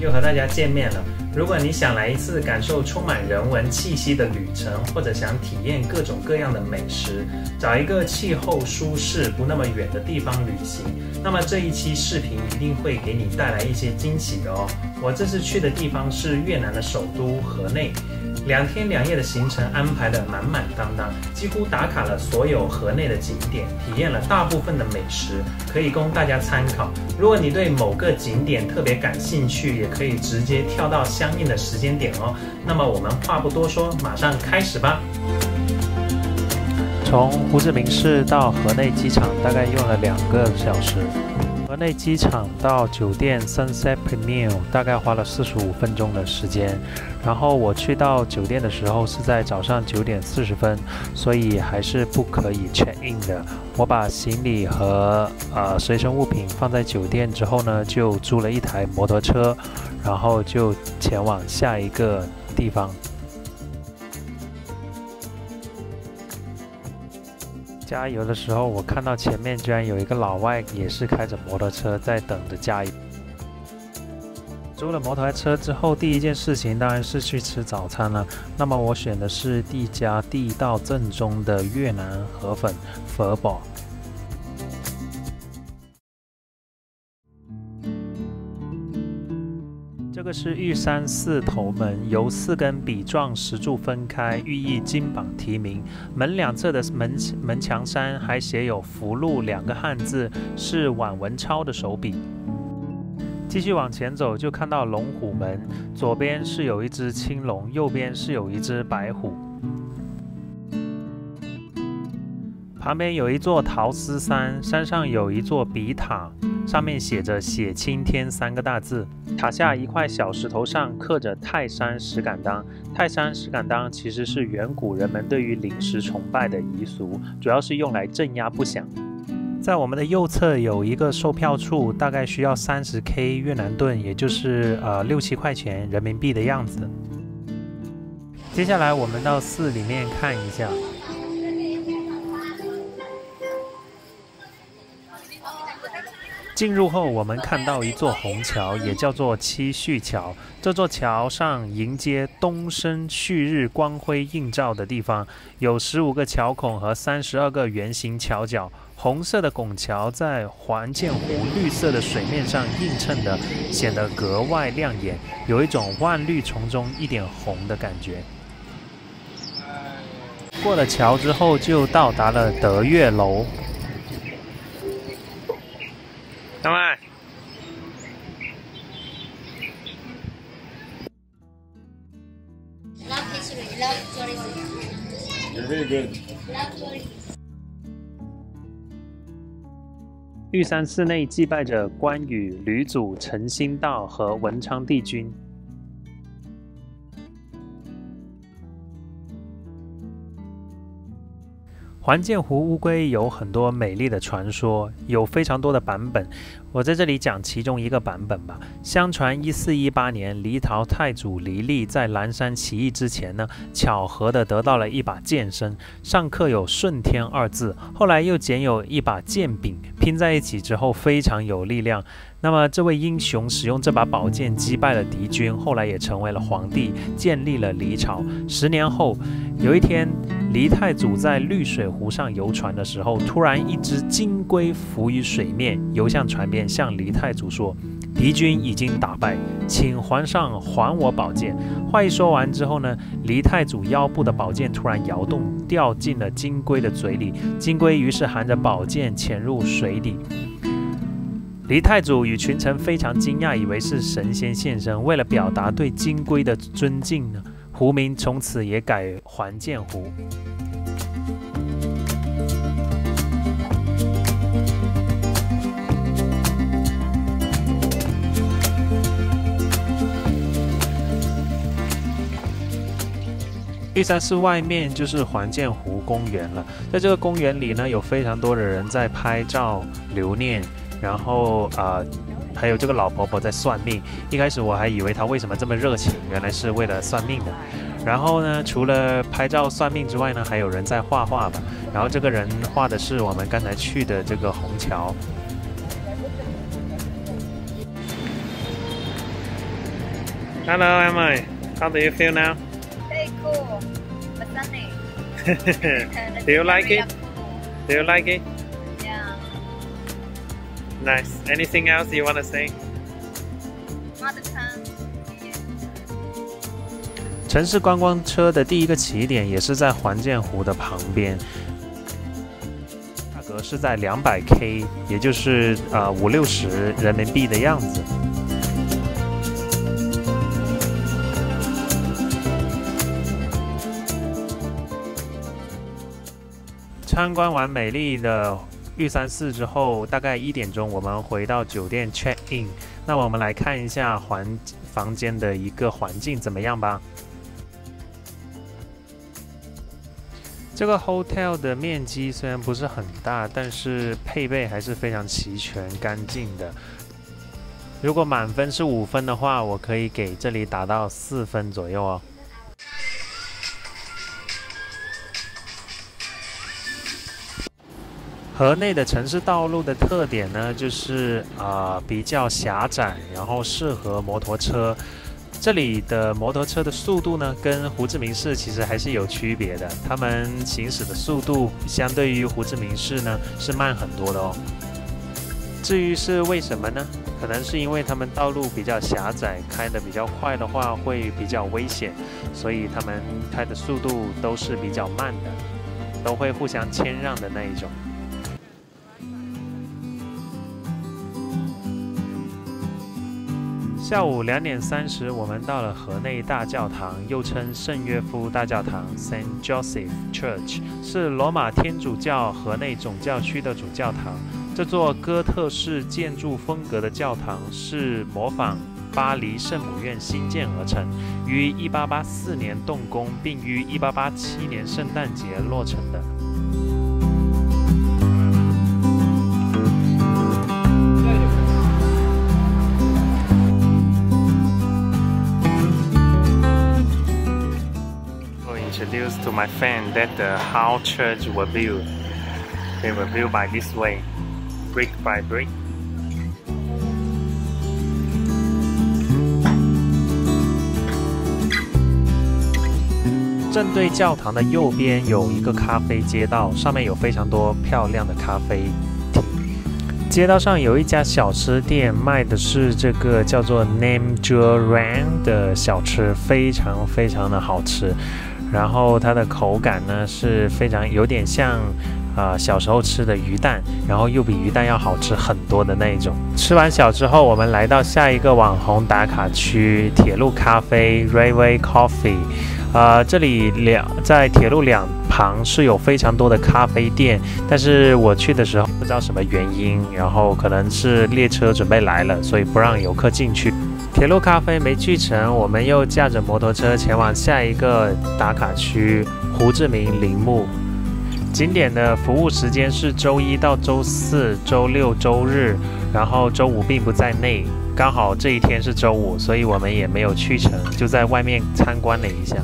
又和大家见面了。如果你想来一次感受充满人文气息的旅程，或者想体验各种各样的美食，找一个气候舒适、不那么远的地方旅行，那么这一期视频一定会给你带来一些惊喜的哦。我这次去的地方是越南的首都河内，2天2夜的行程安排得满满当当，几乎打卡了所有河内的景点，体验了大部分的美食，可以供大家参考。如果你对某个景点特别感兴趣，也可以直接跳到相应的时间点哦。那么我们话不多说，马上开始吧。从胡志明市到河内机场大概用了2个小时，河内机场到酒店 Sunset Premier 大概花了45分钟的时间。然后我去到酒店的时候是在早上9点40分，所以还是不可以 check in 的。我把行李和随身物品放在酒店之后呢，就租了一台摩托车，然后就前往下一个地方。加油的时候，我看到前面居然有一个老外也是开着摩托车在等着加油。租了摩托车之后，第一件事情当然是去吃早餐了。那么我选的是第一家地道正宗的越南河粉佛堡。这个是玉山寺头门，由4根笔状石柱分开，寓意金榜题名。门两侧的门墙山还写有福禄2个汉字，是阮文超的手笔。继续往前走，就看到龙虎门，左边是有一只青龙，右边是有一只白虎。旁边有一座桃丝山，山上有一座笔塔，上面写着“写青天”3个大字。塔下一块小石头上刻着泰山石敢当。泰山石敢当其实是远古人们对于灵石崇拜的习俗，主要是用来镇压不祥。在我们的右侧有一个售票处，大概需要30K 越南盾，也就是6、7块钱人民币的样子。接下来我们到寺里面看一下。进入后，我们看到一座虹桥，也叫做七旭桥。这座桥上迎接东升旭日光辉映照的地方，有15个桥孔和32个圆形桥角。红色的拱桥在环建湖绿色的水面上映衬的，显得格外亮眼，有一种万绿丛中一点红的感觉。过了桥之后，就到达了德月楼。干嘛？玉山寺内祭拜着关羽、吕祖、陈兴道和文昌帝君。环建湖乌龟有很多美丽的传说，有非常多的版本，我在这里讲其中一个版本吧。相传1418年，黎朝太祖黎利在兰山起义之前呢，巧合的得到了一把剑身，上刻有顺天2字，后来又捡有一把剑柄，拼在一起之后非常有力量。那么这位英雄使用这把宝剑击败了敌军，后来也成为了皇帝，建立了黎朝。10年后，有一天，黎太祖在绿水湖上游船的时候，突然一只金龟浮于水面，游向船边，向黎太祖说：“敌军已经打败，请皇上还我宝剑。”话一说完之后呢，黎太祖腰部的宝剑突然摇动，掉进了金龟的嘴里。金龟于是含着宝剑潜入水底。黎太祖与群臣非常惊讶，以为是神仙现身。为了表达对金龟的尊敬呢，湖名从此也改环建湖。玉山寺外面就是环建湖公园了，在这个公园里呢，有非常多的人在拍照留念。然后还有这个老婆婆在算命。一开始我还以为她为什么这么热情，原来是为了算命的。然后呢，除了拍照算命之外呢，还有人在画画吧。然后这个人画的是我们刚才去的这个虹桥。Hello, em ơi. How do you feel now? Very cool, but sunny. Do you like it? Cool. Do you like it? Yeah. Nice. Anything else you want to say? Mother tongue. 城市观光车的第一个起点也是在环建湖的旁边，价格是在200K， 也就是50-60人民币的样子。参观完美丽的玉山寺之后，大概1点钟，我们回到酒店 check in。那我们来看一下房间的一个环境怎么样吧。 这个 hotel 的面积虽然不是很大，但是配备还是非常齐全、干净的。如果满分是5分的话，我可以给这里打到4分左右哦。河内的城市道路的特点呢，就是比较狭窄，然后适合摩托车。 这里的摩托车的速度呢，跟胡志明市其实还是有区别的。他们行驶的速度相对于胡志明市呢是慢很多的哦。至于是为什么呢？可能是因为他们道路比较狭窄，开得比较快的话会比较危险，所以他们开的速度都是比较慢的，都会互相谦让的那一种。 下午2:30，我们到了河内大教堂，又称圣约夫大教堂 （Saint Joseph Church）， 是罗马天主教河内总教区的主教堂。这座哥特式建筑风格的教堂是模仿巴黎圣母院新建而成，于1884年动工，并于1887年圣诞节落成的。 Introduced to my friend that how church were built. They were built by this way, brick by brick. 正对教堂的右边有一个咖啡街道，上面有非常多漂亮的咖啡厅。街道上有一家小吃店，卖的是这个叫做 Nam Juran 的小吃，非常非常的好吃。 然后它的口感呢是非常有点像，小时候吃的鱼蛋，然后又比鱼蛋要好吃很多的那一种。吃完小之后，我们来到下一个网红打卡区——铁路咖啡 （Railway Coffee）。这里在铁路两旁是有非常多的咖啡店，但是我去的时候不知道什么原因，然后可能是列车准备来了，所以不让游客进去。 铁路咖啡没去成，我们又驾着摩托车前往下一个打卡区——胡志明陵墓。景点的服务时间是周1到周4、周6、周日，然后周5并不在内。刚好这一天是周5，所以我们也没有去成，就在外面参观了一下。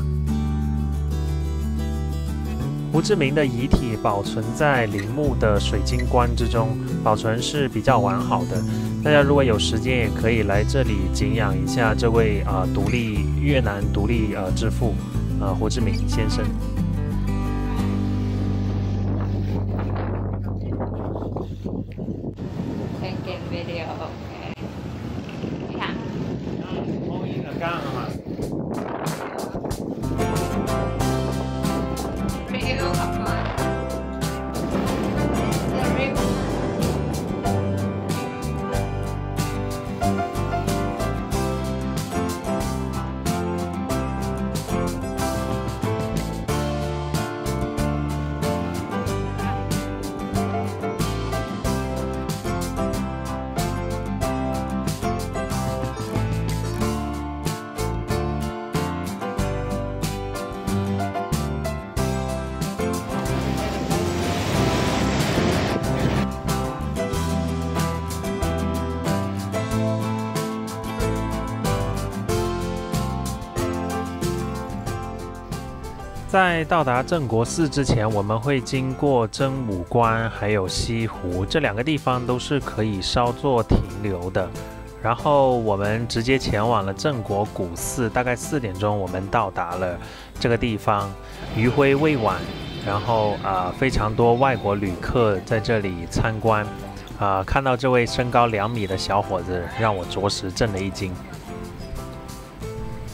胡志明的遗体保存在陵墓的水晶棺之中，保存是比较完好的。 大家如果有时间，也可以来这里敬仰一下这位越南独立之父胡志明先生。Taking video, okay. Yeah. Oh, in the camera. Video, come on. 在到达镇国寺之前，我们会经过真武关还有西湖这2个地方，都是可以稍作停留的。然后我们直接前往了郑国古寺，大概4点钟我们到达了这个地方，余晖未晚。然后非常多外国旅客在这里参观，看到这位身高2米的小伙子，让我着实震了一惊。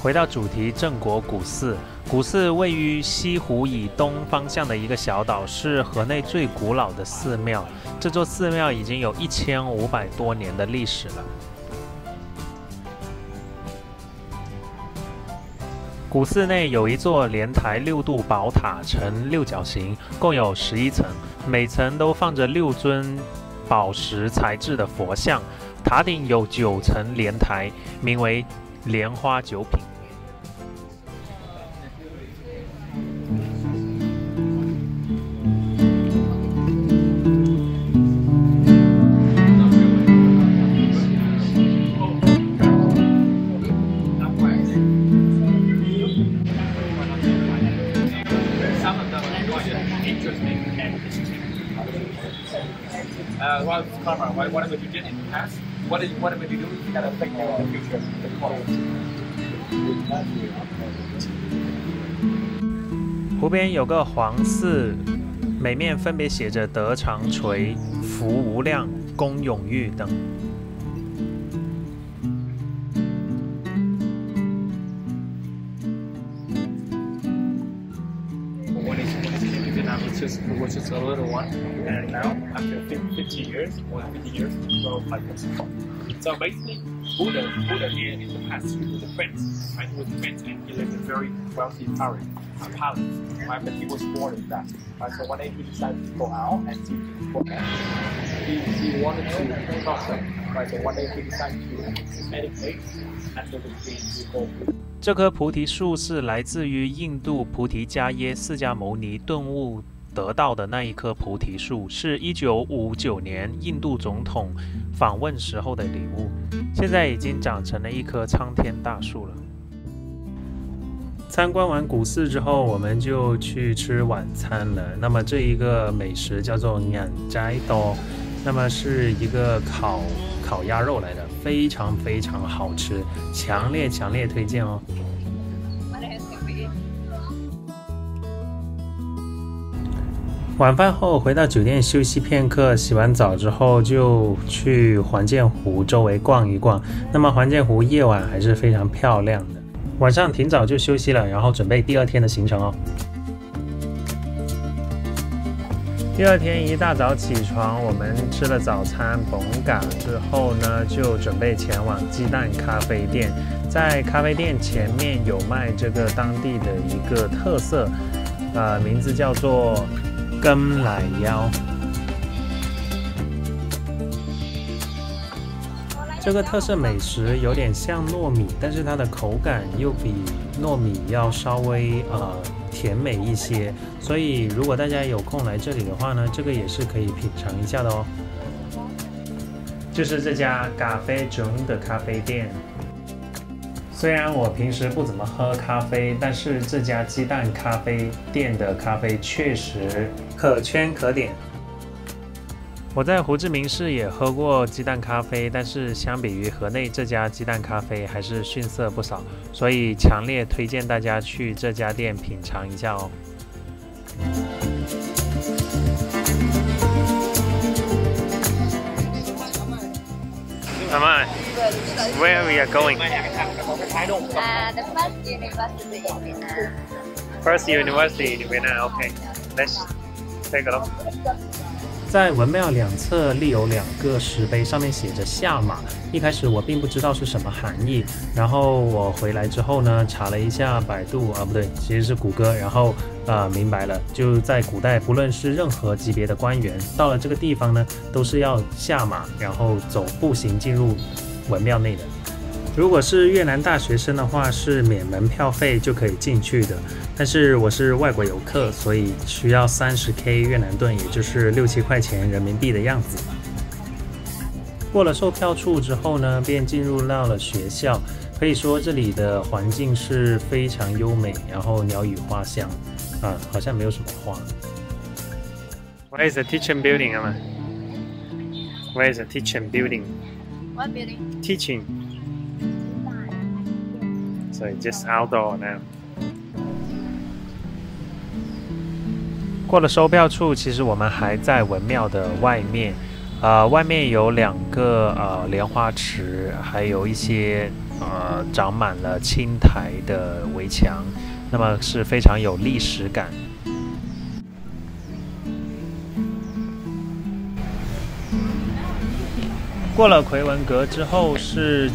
回到主题，郑国古寺。古寺位于西湖以东方向的一个小岛，是河内最古老的寺庙。这座寺庙已经有1500多年的历史了。 古寺内有一座莲台6度宝塔，呈六角形，共有11层，每层都放着6尊宝石材质的佛像。塔顶有9层莲台，名为莲花9品。Whatever you did in the past, whatever you do, it's gonna affect your future. The quality. 湖边有个皇寺，每面分别写着“德长垂”、“福无量”、“功永裕”等。 Which is a little one, and now after 50 years, more than 50 years, so like this. So basically, Buddha here in the past, he was a prince, right? He was a prince, and he lived in a very wealthy palace, right? But he was bored of that, right? So one day he decided to go out and see for that. He wanted to prosper, right? So one day he decided to meditate, and so he go. 这棵菩提树是来自于印度菩提迦耶释迦牟尼顿悟。 得到的那一棵菩提树是1959年印度总统访问时候的礼物，现在已经长成了一棵苍天大树了。参观完古寺之后，我们就去吃晚餐了。那么这一个美食叫做眼斋刀，那么是一个烤鸭肉来的，非常非常好吃，强烈推荐哦。 晚饭后回到酒店休息片刻，洗完澡之后就去环建湖周围逛一逛。那么环建湖夜晚还是非常漂亮的。晚上挺早就休息了，然后准备第二天的行程哦。第二天一大早起床，我们吃了早餐崩嘎之后呢，就准备前往鸡蛋咖啡店。在咖啡店前面有卖这个当地的一个特色，名字叫做。 根奶腰，这个特色美食有点像糯米，但是它的口感又比糯米要稍微甜美一些。所以如果大家有空来这里的话呢，这个也是可以品尝一下的哦。就是这家咖啡中的咖啡店。 虽然我平时不怎么喝咖啡，但是这家鸡蛋咖啡店的咖啡确实可圈可点。我在胡志明市也喝过鸡蛋咖啡，但是相比于河内这家鸡蛋咖啡还是逊色不少，所以强烈推荐大家去这家店品尝一下哦。 Aman, where we are going? The first university in Vietnam. First university in Vietnam. Okay, let's take a look. 在文庙两侧立有2个石碑，上面写着“下马”。一开始我并不知道是什么含义，然后我回来之后呢，查了一下百度啊，不对，其实是谷歌，然后明白了，就在古代，不论是任何级别的官员，到了这个地方呢，都是要下马，然后走步行进入文庙内的。如果是越南大学生的话，是免门票费就可以进去的。 但是我是外国游客，所以需要30K 越南盾，也就是6、7块钱人民币的样子。过了售票处之后呢，便进入到了学校。可以说这里的环境是非常优美，然后鸟语花香。好像没有什么花。Where is the teaching building, Amma? Where is the teaching building? What building? Teaching. So it's just outdoor now. 过了售票处，其实我们还在文庙的外面。外面有2个莲花池，还有一些长满了青苔的围墙，那么是非常有历史感。 过了奎文阁之后是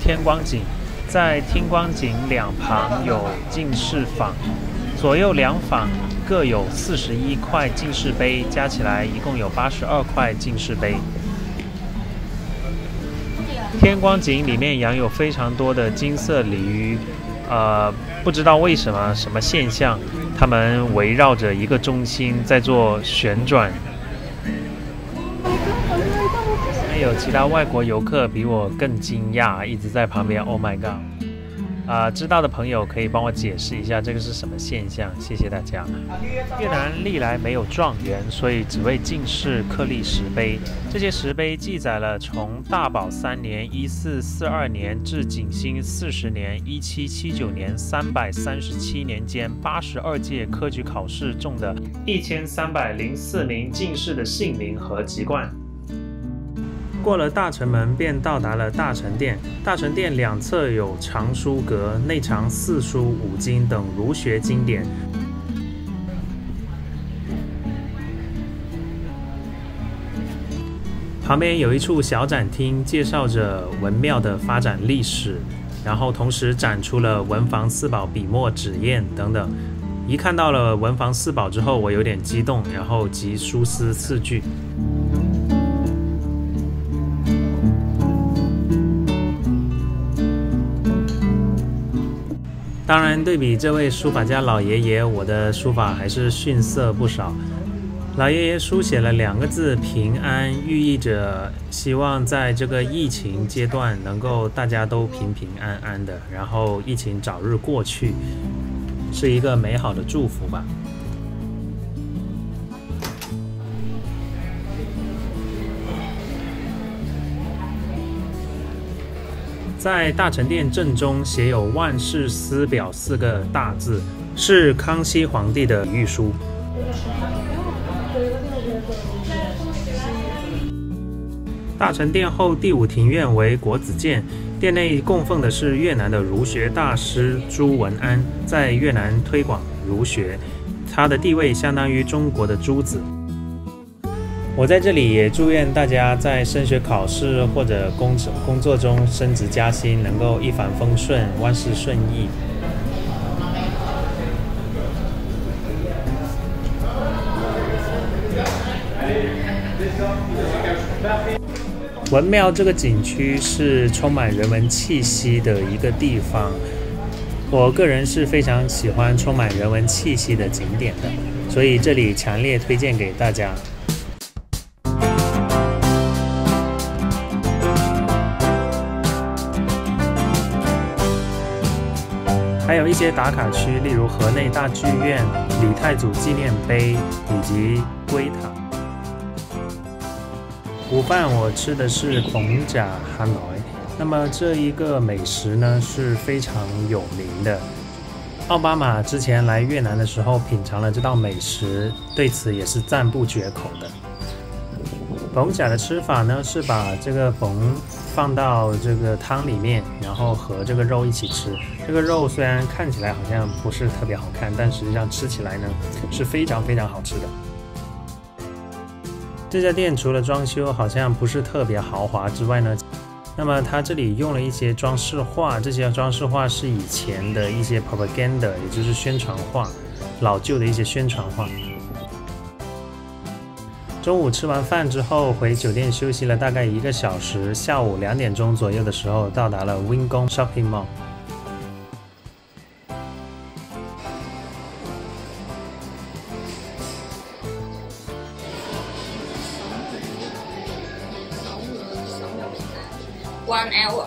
天光井，在天光井两旁有进士坊，左右两坊各有41块进士杯，加起来一共有82块进士杯。天光井里面养有非常多的金色鲤鱼，不知道为什么什么现象，它们围绕着一个中心在做旋转。 有其他外国游客比我更惊讶，一直在旁边 Oh my god！ 知道的朋友可以帮我解释一下这个是什么现象，谢谢大家。越南历来没有状元，所以只为进士刻立石碑。这些石碑记载了从大宝3年（1442年）至景兴40年（1779年）337年间82届科举考试中的1304名进士的姓名和籍贯。 过了大城门，便到达了大成殿。大成殿两侧有藏书阁，内藏4书5经等儒学经典。旁边有一处小展厅，介绍着文庙的发展历史，然后同时展出了文房四宝、笔墨、纸砚等等。一看到了文房四宝之后，我有点激动，然后即书思四句。 当然，对比这位书法家老爷爷，我的书法还是逊色不少。老爷爷书写了2个字“平安”，寓意着希望在这个疫情阶段能够大家都平平安安的，然后疫情早日过去，是一个美好的祝福吧。 在大成殿正中写有“万世思表”4个大字，是康熙皇帝的御书。大成殿后第5庭院为国子监，殿内供奉的是越南的儒学大师朱文安，在越南推广儒学，他的地位相当于中国的朱子。 我在这里也祝愿大家在升学考试或者工作中升职加薪，能够一帆风顺，万事顺意。文庙这个景区是充满人文气息的一个地方，我个人是非常喜欢充满人文气息的景点的，所以这里强烈推荐给大家。 还有一些打卡区，例如河内大剧院、李太祖纪念碑以及龟塔。午饭我吃的是蚌甲哈奶，那么这一个美食呢是非常有名的。奥巴马之前来越南的时候品尝了这道美食，对此也是赞不绝口的。蚌甲的吃法呢是把这个蚌 放到这个汤里面，然后和这个肉一起吃。这个肉虽然看起来好像不是特别好看，但实际上吃起来呢是非常非常好吃的。这家店除了装修好像不是特别豪华之外呢，那么它这里用了一些装饰画，这些装饰画是以前的一些 propaganda， 也就是宣传画，老旧的一些宣传画。 中午吃完饭之后，回酒店休息了大概1个小时。下午2点钟左右的时候，到达了 Vincom Shopping Mall。1 hour。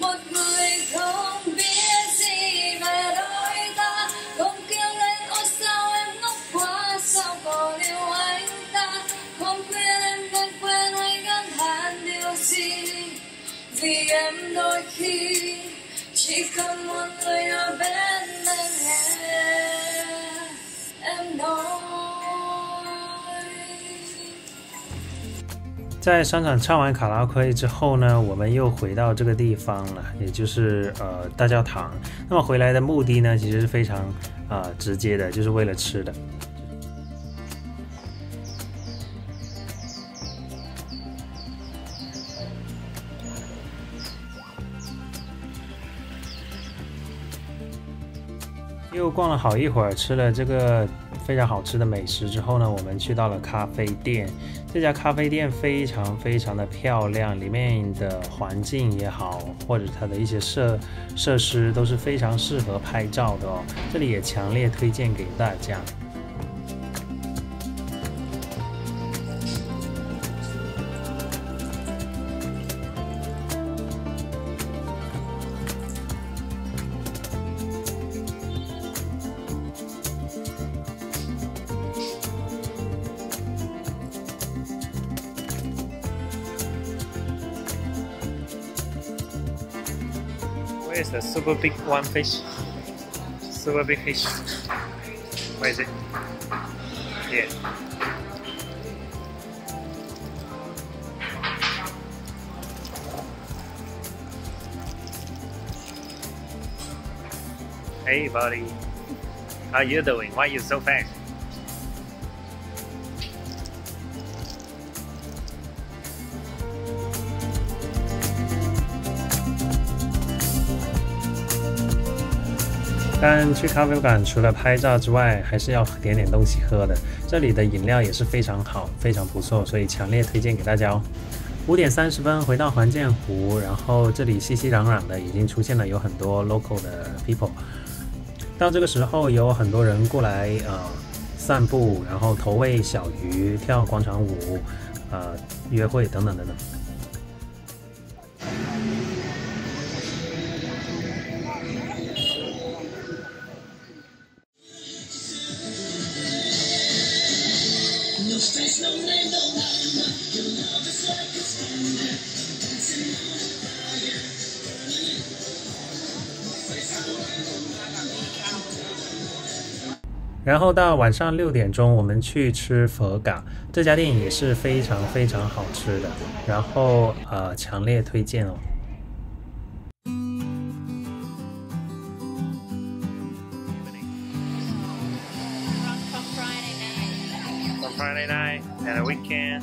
một người không biết gì về đôi ta, không kêu lên ôi sao em ngốc quá, sao còn yêu anh ta. Không khuyên em nên quên hay gắn hạn điều gì, vì em đôi khi chỉ cần một người ở bên mình em nói.在商场唱完卡拉 OK 之后呢，我们又回到这个地方了，也就是大教堂。那么回来的目的呢，其实是非常直接的，就是为了吃的。又逛了好一会儿，吃了这个非常好吃的美食之后呢，我们去到了咖啡店。这家咖啡店非常非常的漂亮，里面的环境也好，或者它的一些设施都是非常适合拍照的哦。这里也强烈推荐给大家。It's a super big one fish. Super big fish. Where is it? Here. Hey buddy, how you doing? Why you so fast?但去咖啡馆除了拍照之外，还是要点点东西喝的。这里的饮料也是非常好，非常不错，所以强烈推荐给大家哦。5:30回到环建湖，然后这里熙熙攘攘的已经出现了有很多 local 的 people。到这个时候有很多人过来散步，然后投喂小鱼、跳广场舞、约会等等等等。然后到晚上6点，我们去吃佛嘎，这家店也是非常非常好吃的，然后强烈推荐哦。On Friday night and a weekend.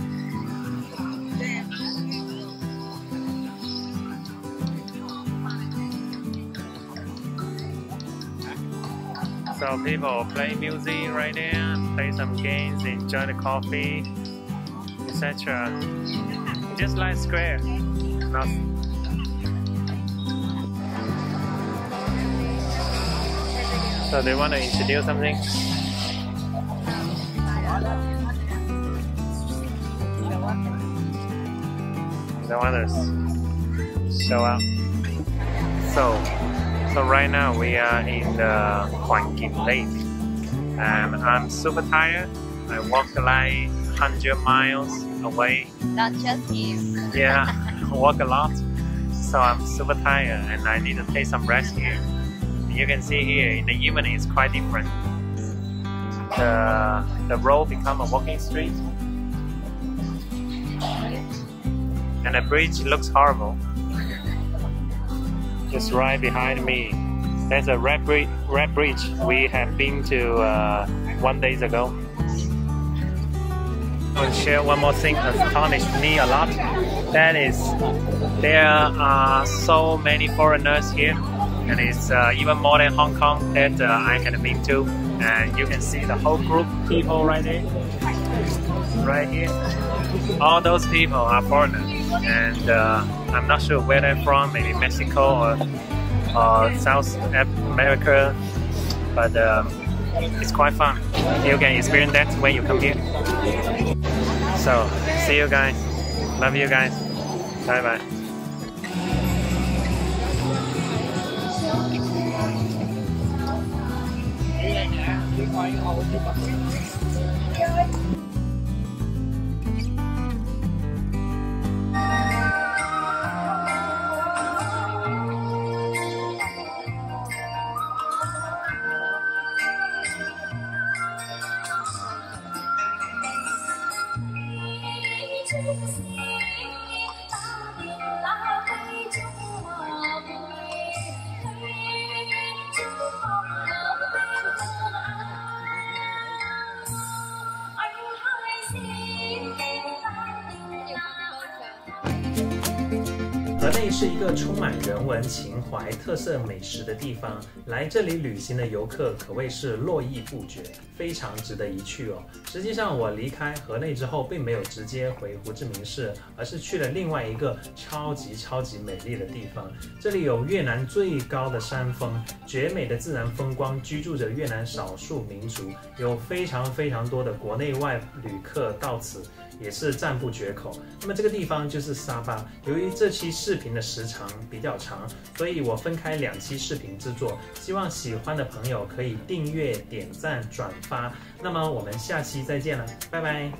So people play music right there, play some games, enjoy the coffee, etc. Just like square. Not so they want to introduce something? They want to show up. So right now we are in the Huang Kim Lake and I'm super tired. I walked like 100 miles away. Not just you. Yeah, I walk a lot. So I'm super tired and I need to take some rest here. You can see here in the evening it's quite different. The road become a walking street. And the bridge looks horrible. Just right behind me, there's a red bridge we have been to 1 day ago. I'll share one more thing that astonished me a lot. That is, there are so many foreigners here, and it's even more than Hong Kong that I had been to. And you can see the whole group of people right there, right here. All those people are foreigners, and I'm not sure where they're from, maybe Mexico or South America, but it's quite fun. You can experience that when you come here. So see you guys, love you guys, bye bye.河内是一个充满人文情怀、特色美食的地方，来这里旅行的游客可谓是络绎不绝，非常值得一去哦。实际上，我离开河内之后，并没有直接回胡志明市，而是去了另外一个超级美丽的地方。这里有越南最高的山峰，绝美的自然风光，居住着越南少数民族，有非常多的国内外旅客到此也是赞不绝口。那么这个地方就是沙巴。由于这期视频的时长比较长，所以我分开2期视频制作，希望喜欢的朋友可以订阅、点赞、转发。那么我们下期再见了，拜拜。